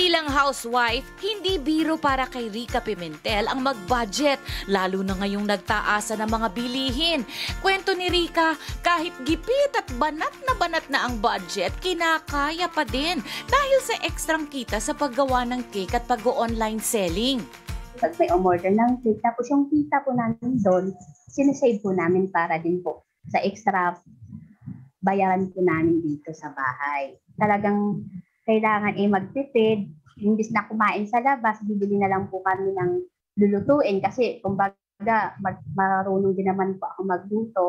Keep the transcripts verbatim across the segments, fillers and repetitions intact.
Bilang housewife, hindi biro para kay Rica Pimentel ang mag-budget, lalo na ngayong nagtaasa ng mga bilihin. Kwento ni Rica, kahit gipit at banat na banat na ang budget, kinakaya pa din dahil sa ekstrang kita sa paggawa ng cake at pag-online selling. Pag may umorder ng cake, tapos yung kita po namin doon, sinasave po namin para din po sa extra bayaran po namin dito sa bahay. Talagang kailangan ay eh, magtipid. Imbis na kumain sa labas, bibili na lang po kami ng lulutuin kasi kumbaga marunong din naman po ako magluto.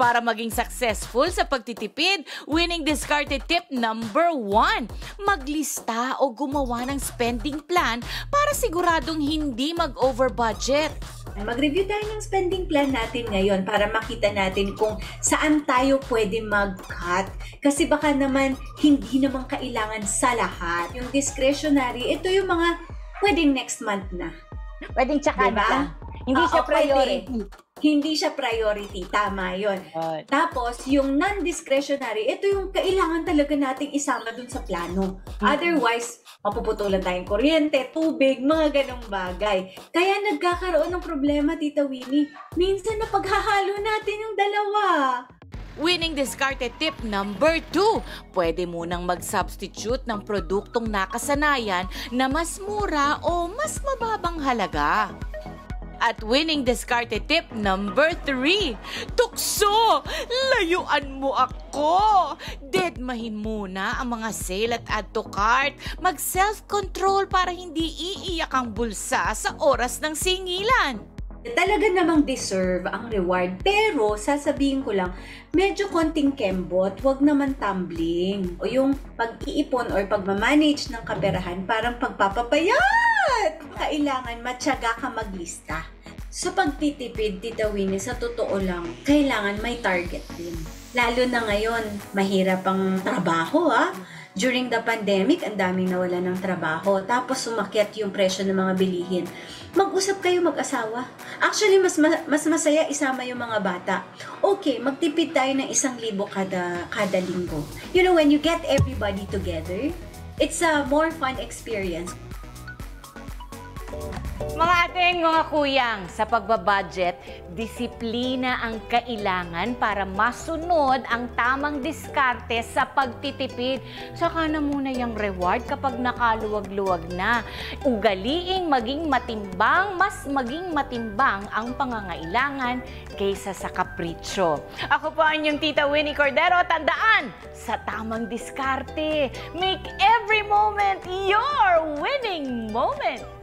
Para maging successful sa pagtitipid, winning discarded tip number one, maglista o gumawa ng spending plan para siguradong hindi mag-over budget. Mag-review tayo ng spending plan natin ngayon para makita natin kung saan tayo pwede mag-cut. Kasi baka naman hindi naman kailangan sa lahat. Yung discretionary, ito yung mga pwedeng next month na. Pwedeng tsakan na. Hindi siya priority. Hindi siya priority. Tama yun. Right. Tapos, yung non-discretionary, ito yung kailangan talaga nating isama dun sa plano. Mm-hmm. Otherwise, mapuputulan tayong kuryente, tubig, mga ganong bagay. Kaya nagkakaroon ng problema, Tita Winnie. Minsan na paghahalo natin yung dalawa. Winning discarded tip number two, pwede munang mag-substitute ng produktong nakasanayan na mas mura o mas mababang halaga. At winning discarded tip number three, tukso! Layuan mo ako! Deadmahin muna ang mga sale at add to cart. Mag self-control para hindi iiyak ang bulsa sa oras ng singilan. Talaga namang deserve ang reward, pero sasabihin ko lang, medyo konting kembot, wag naman tumbling. O yung pag-iipon or pagmamanage ng kaperahan, parang pagpapapayat! Kailangan matyaga ka maglista. Sa pagtitipid, Tita Winnie, sa totoo lang, kailangan may target din. Lalo na ngayon, mahirap ang trabaho, ha? During the pandemic, ang daming nawala ng trabaho. Tapos sumakyat yung presyo ng mga bilihin. Mag-usap kayo mag-asawa. Actually, mas, ma mas masaya isama yung mga bata. Okay, magtipid tayo ng isang libo kada, kada linggo. You know, when you get everybody together, it's a more fun experience. Mga ating mga kuyang, sa pagbabudget, disiplina ang kailangan para masunod ang tamang diskarte sa pagtitipid. Saka na muna yung reward kapag nakaluwag-luwag na. Ugaliing maging matimbang, mas maging matimbang ang pangangailangan kaysa sa kapritsyo. Ako po ang yung Tita Winnie Cordero. Tandaan, sa tamang diskarte, make every moment your winning moment!